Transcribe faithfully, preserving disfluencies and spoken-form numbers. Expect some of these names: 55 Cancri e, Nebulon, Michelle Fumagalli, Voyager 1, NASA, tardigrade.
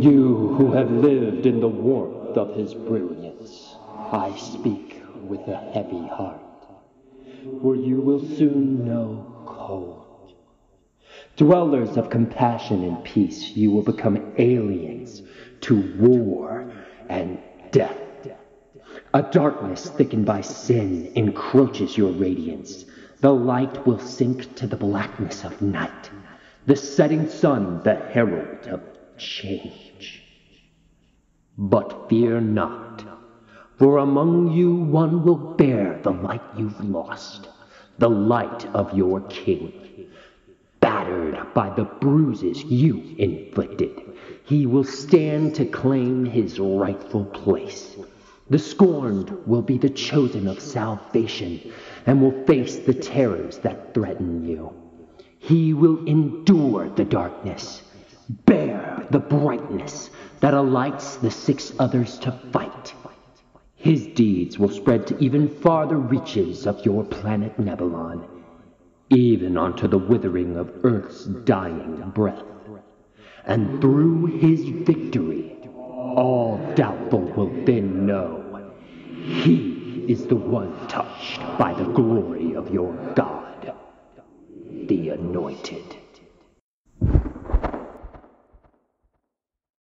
You who have lived in the warmth of his brilliance, I speak with a heavy heart, for you will soon know cold. Dwellers of compassion and peace, you will become aliens to war and death. A darkness thickened by sin encroaches your radiance. The light will sink to the blackness of night. The setting sun, the herald of change. But fear not, for among you one will bear the light you've lost, the light of your king. Battered by the bruises you inflicted, he will stand to claim his rightful place. The scorned will be the chosen of salvation and will face the terrors that threaten you. He will endure the darkness, bear the brightness that alights the six others to fight. His deeds will spread to even farther reaches of your planet Nebulon, even onto the withering of Earth's dying breath. And through his victory, all doubtful will then know he is the one touched by the glory of your God.